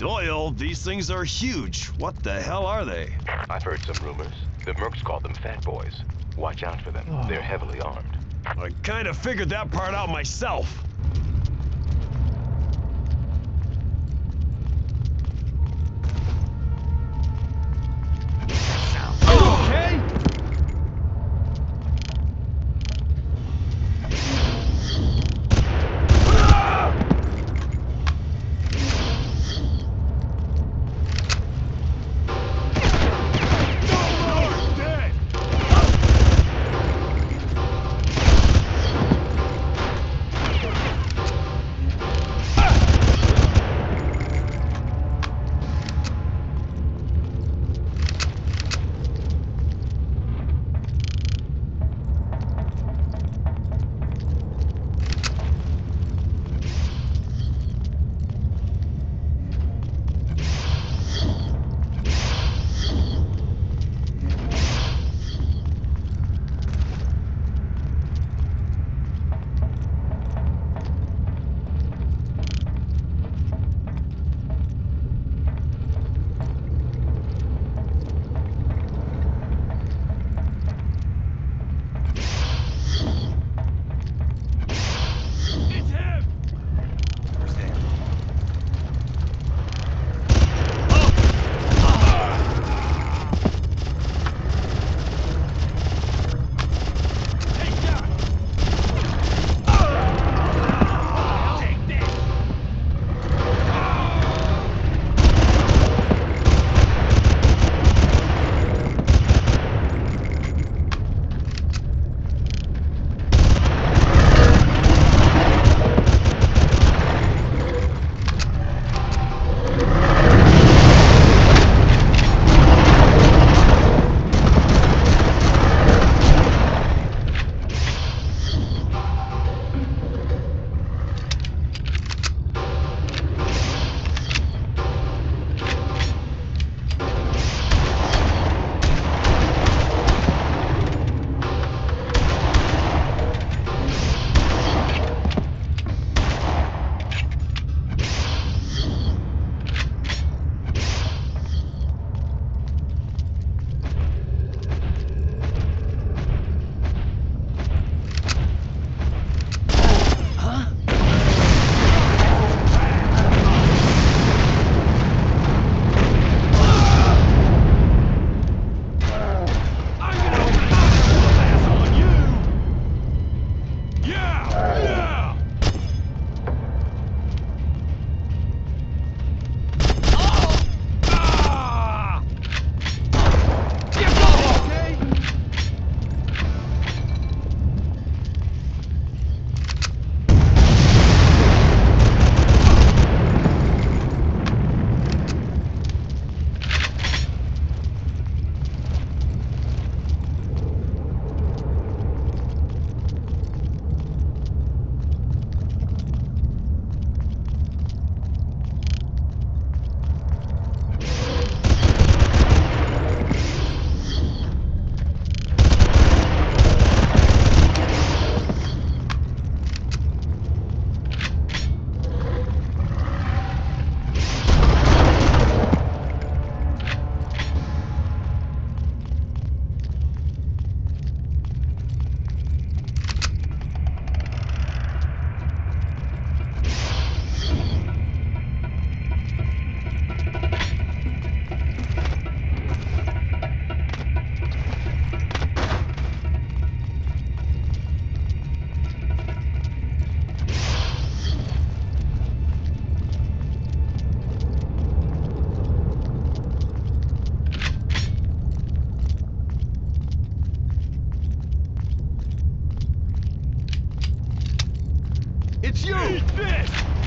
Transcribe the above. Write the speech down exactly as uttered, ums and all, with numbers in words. Doyle, these things are huge. What the hell are they? I've heard some rumors. The Mercs call them Fat Boys. Watch out for them. Oh. They're heavily armed. I kind of figured that part out myself. It's you! Eat this!